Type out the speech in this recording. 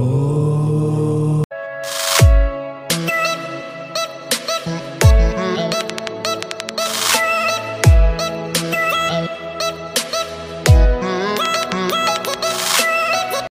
Oh.